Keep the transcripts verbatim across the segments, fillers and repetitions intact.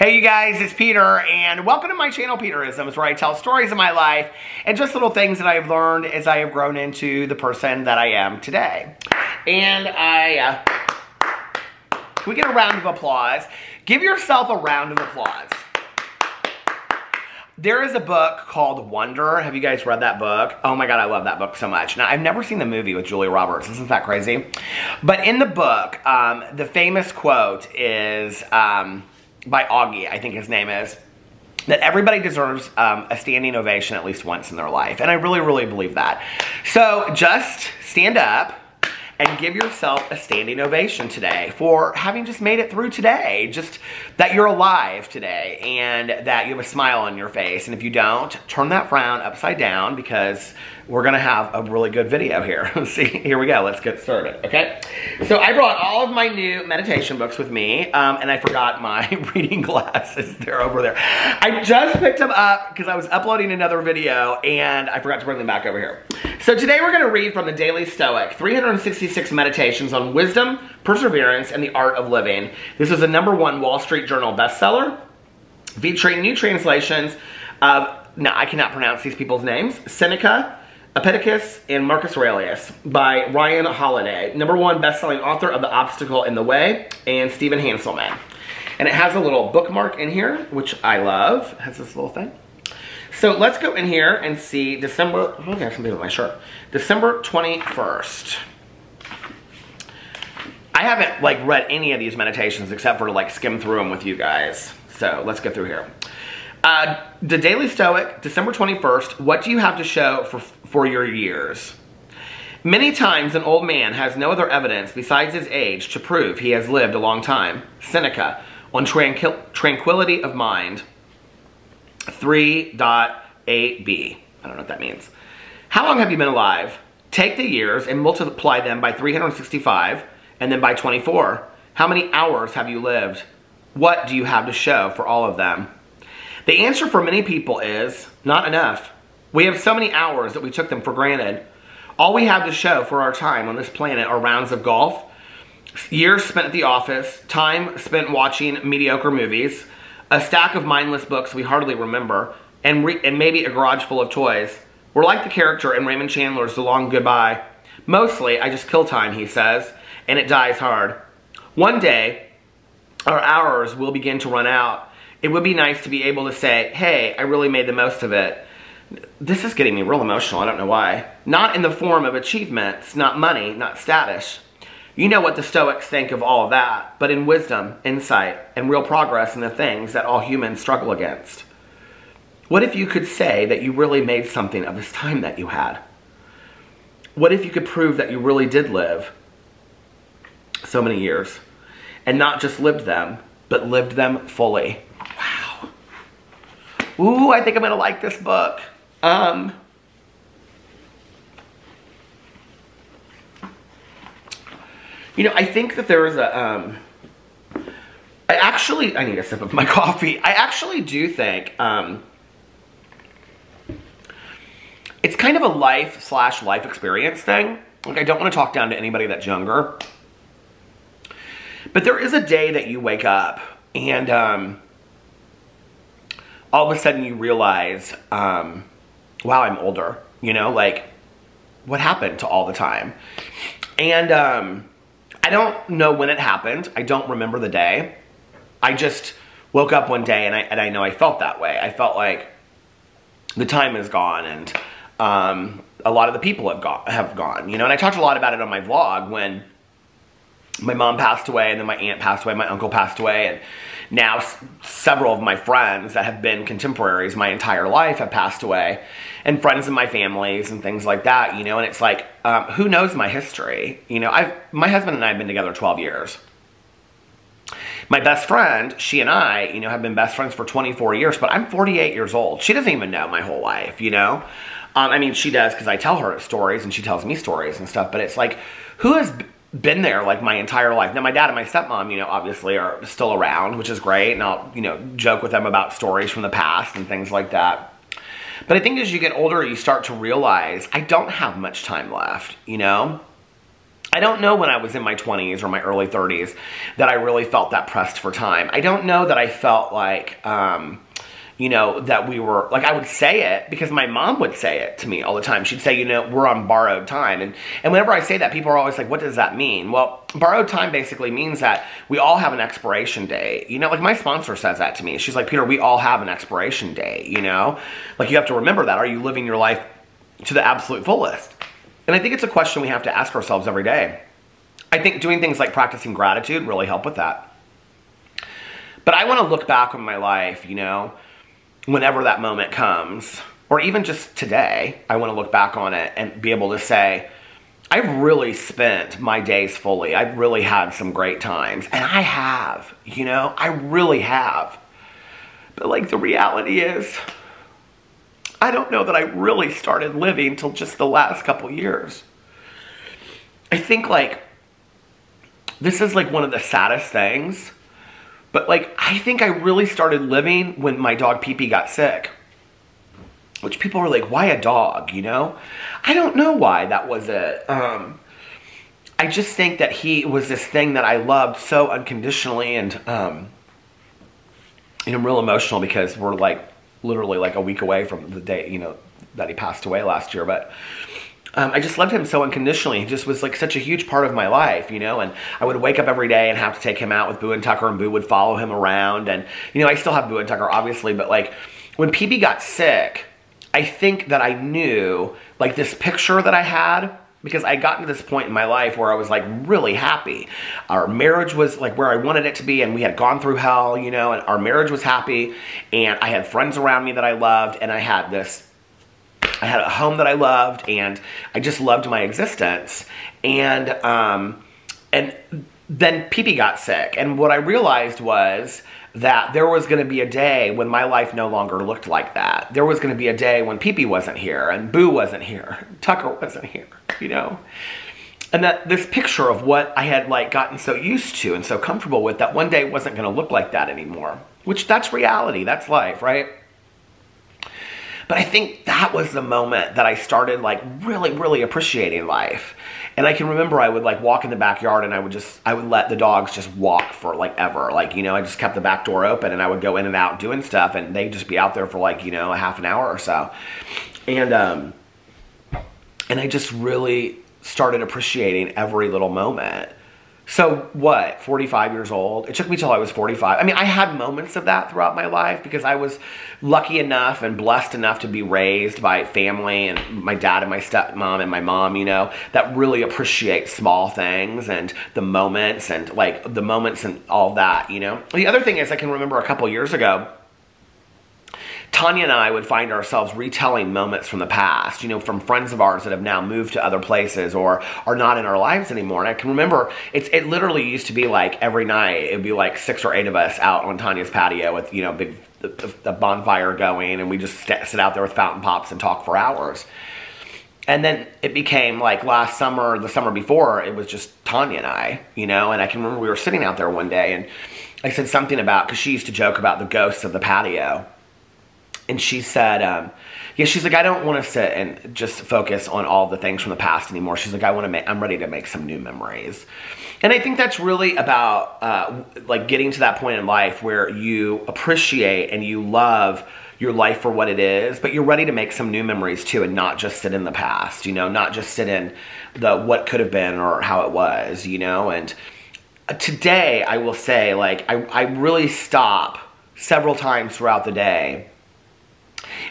Hey you guys, it's Peter and welcome to my channel Peterisms, where I tell stories of my life and just little things that I've learned as I have grown into the person that I am today. And I, uh, can we get a round of applause? Give yourself a round of applause. There is a book called Wonder. Have you guys read that book? Oh my God, I love that book so much. Now, I've never seen the movie with Julia Roberts. Isn't that crazy? But in the book, um, the famous quote is um, by Augie, I think his name is, that everybody deserves um, a standing ovation at least once in their life. And I really, really believe that. So just stand up and give yourself a standing ovation today for having just made it through today. Just that you're alive today and that you have a smile on your face. And if you don't, turn that frown upside down, because we're gonna have a really good video here. See, here we go, let's get started, okay? So I brought all of my new meditation books with me, um, and I forgot my reading glasses, they're over there. I just picked them up because I was uploading another video and I forgot to bring them back over here. So today we're gonna read from The Daily Stoic, three hundred sixty-six Meditations on Wisdom, Perseverance, and the Art of Living. This is a number one Wall Street Journal bestseller, featuring new translations of, now I cannot pronounce these people's names, Seneca, Epictetus, and Marcus Aurelius, by Ryan Holiday, number one best-selling author of The Obstacle in the Way, and Stephen Hanselman. And it has a little bookmark in here, which I love. It has this little thing. So let's go in here and see December, oh, I have something with my shirt. December twenty-first. I haven't like read any of these meditations except for to like skim through them with you guys. So let's go through here. Uh, the Daily Stoic, December twenty-first, what do you have to show for, for your years? Many times an old man has no other evidence besides his age to prove he has lived a long time. Seneca, on tranquil tranquility of mind. three point eight B. I don't know what that means. How long have you been alive? Take the years and multiply them by three hundred sixty-five and then by twenty-four. How many hours have you lived? What do you have to show for all of them? The answer for many people is, not enough. We have so many hours that we took them for granted. All we have to show for our time on this planet are rounds of golf, years spent at the office, time spent watching mediocre movies, a stack of mindless books we hardly remember, and, re and maybe a garage full of toys. We're like the character in Raymond Chandler's The Long Goodbye. Mostly, I just kill time, he says, and it dies hard. One day, our hours will begin to run out. It would be nice to be able to say, hey, I really made the most of it. This is getting me real emotional, I don't know why. Not in the form of achievements, not money, not status. You know what the Stoics think of all of that, but in wisdom, insight, and real progress in the things that all humans struggle against. What if you could say that you really made something of this time that you had? What if you could prove that you really did live so many years, and not just lived them, but lived them fully? Wow. Ooh, I think I'm gonna like this book. Um, you know, I think that there is a, um, I actually, I need a sip of my coffee. I actually do think um, it's kind of a life slash life experience thing. Like, I don't wanna talk down to anybody that's younger, but there is a day that you wake up and um, all of a sudden you realize, um, wow, I'm older, you know, like, what happened to all the time? And um, I don't know when it happened. I don't remember the day. I just woke up one day and I, and I know I felt that way. I felt like the time is gone and um, a lot of the people have gone, have gone, you know, and I talked a lot about it on my vlog when my mom passed away, and then my aunt passed away, my uncle passed away, and now s several of my friends that have been contemporaries my entire life have passed away, and friends in my families and things like that, you know, and it's like, um, who knows my history? You know, I've, my husband and I have been together twelve years. My best friend, she and I, you know, have been best friends for twenty-four years, but I'm forty-eight years old. She doesn't even know my whole life, you know? Um, I mean, she does because I tell her stories, and she tells me stories and stuff, but it's like, who has been there like my entire life? Now my dad and my stepmom, you know, obviously are still around, which is great, and I'll, you know, joke with them about stories from the past and things like that. But I think as you get older, you start to realize I don't have much time left, you know? I don't know when I was in my twenties or my early thirties that I really felt that pressed for time. I don't know that I felt like, um, you know, that we were, like I would say it because my mom would say it to me all the time. She'd say, you know, we're on borrowed time. And, and whenever I say that, people are always like, what does that mean? Well, borrowed time basically means that we all have an expiration date. You know, like my sponsor says that to me. She's like, Peter, we all have an expiration date, you know? Like you have to remember that. Are you living your life to the absolute fullest? And I think it's a question we have to ask ourselves every day. I think doing things like practicing gratitude really help with that. But I want to look back on my life, you know, whenever that moment comes, or even just today, I want to look back on it and be able to say, I've really spent my days fully. I've really had some great times. And I have, you know, I really have. But like the reality is, I don't know that I really started living until just the last couple years. I think like, this is like one of the saddest things, but like, I think I really started living when my dog Peepee got sick, which people are like, why a dog, you know? I don't know why that was it. Um, I just think that he was this thing that I loved so unconditionally, and, um, and I'm real emotional because we're like, literally like a week away from the day, you know, that he passed away last year. But um, I just loved him so unconditionally. He just was like such a huge part of my life, you know, and I would wake up every day and have to take him out with Boo and Tucker, and Boo would follow him around. And, you know, I still have Boo and Tucker, obviously, but like when Peepee got sick, I think that I knew like this picture that I had, because I got to this point in my life where I was like really happy. Our marriage was like where I wanted it to be, and we had gone through hell, you know, and our marriage was happy, and I had friends around me that I loved, and I had this, I had a home that I loved, and I just loved my existence. And, um, and then Peepee got sick, and what I realized was that there was going to be a day when my life no longer looked like that. There was going to be a day when Peepee wasn't here, and Boo wasn't here, Tucker wasn't here, you know? And that this picture of what I had like gotten so used to and so comfortable with, that one day wasn't going to look like that anymore, which that's reality, that's life, right? But I think that was the moment that I started like really, really appreciating life. And I can remember I would like walk in the backyard, and I would just, I would let the dogs just walk for like ever. Like, you know, I just kept the back door open, and I would go in and out doing stuff, and they'd just be out there for like, you know, a half an hour or so. And, um, and I just really started appreciating every little moment. So what, forty-five years old? It took me till I was forty-five. I mean, I had moments of that throughout my life because I was lucky enough and blessed enough to be raised by family and my dad and my stepmom and my mom, you know, that really appreciate small things and the moments and like the moments and all that, you know? The other thing is I can remember a couple years ago, Tanya and I would find ourselves retelling moments from the past, you know, from friends of ours that have now moved to other places or are not in our lives anymore. And I can remember, it's, it literally used to be like every night, it'd be like six or eight of us out on Tanya's patio with, you know, big, the, the bonfire going, and we just st- sit out there with fountain pops and talk for hours. And then it became like last summer, the summer before, it was just Tanya and I, you know, and I can remember we were sitting out there one day, and I said something about, because she used to joke about the ghosts of the patio. And she said, um, yeah, she's like, I don't want to sit and just focus on all the things from the past anymore. She's like, I want to make, I'm ready to make some new memories. And I think that's really about, uh, like getting to that point in life where you appreciate and you love your life for what it is, but you're ready to make some new memories too, and not just sit in the past, you know, not just sit in the, what could have been or how it was, you know? And today I will say, like, I, I really stop several times throughout the day,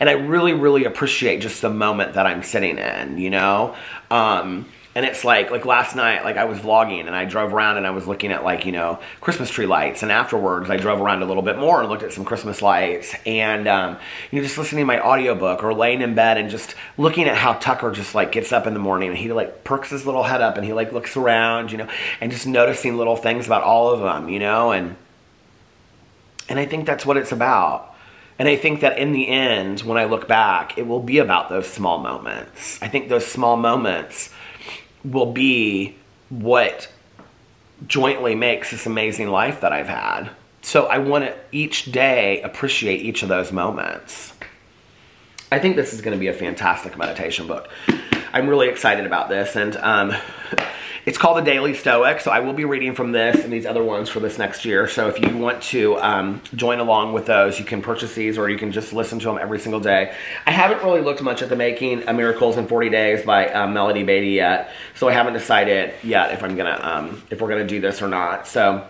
and I really, really appreciate just the moment that I'm sitting in, you know? Um, and it's like, like last night, like I was vlogging and I drove around and I was looking at like, you know, Christmas tree lights. And afterwards I drove around a little bit more and looked at some Christmas lights, and, um, you know, just listening to my audiobook or laying in bed and just looking at how Tucker just like gets up in the morning and he like perks his little head up and he like looks around, you know, and just noticing little things about all of them, you know? And, and I think that's what it's about. And I think that in the end, when I look back, it will be about those small moments. I think those small moments will be what jointly makes this amazing life that I've had. So I want to each day appreciate each of those moments. I think this is going to be a fantastic meditation book. I'm really excited about this. And um, It's called The Daily Stoic, so I will be reading from this and these other ones for this next year. So if you want to um, join along with those, you can purchase these or you can just listen to them every single day. I haven't really looked much at The Making of Miracles in forty days by um, Melody Beatty yet, so I haven't decided yet if I'm gonna um, if we're gonna do this or not. So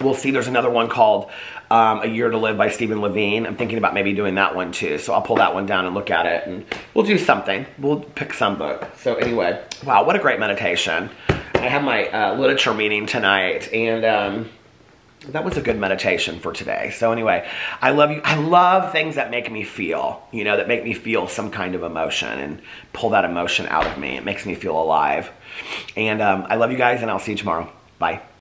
we'll see. There's another one called um, A Year to Live by Stephen Levine. I'm thinking about maybe doing that one too. So I'll pull that one down and look at it, and we'll do something. We'll pick some book. So anyway, wow, what a great meditation. I have my uh, literature meeting tonight, and um, that was a good meditation for today. So anyway, I love you. I love things that make me feel, you know, that make me feel some kind of emotion and pull that emotion out of me. It makes me feel alive. And um, I love you guys, and I'll see you tomorrow. Bye.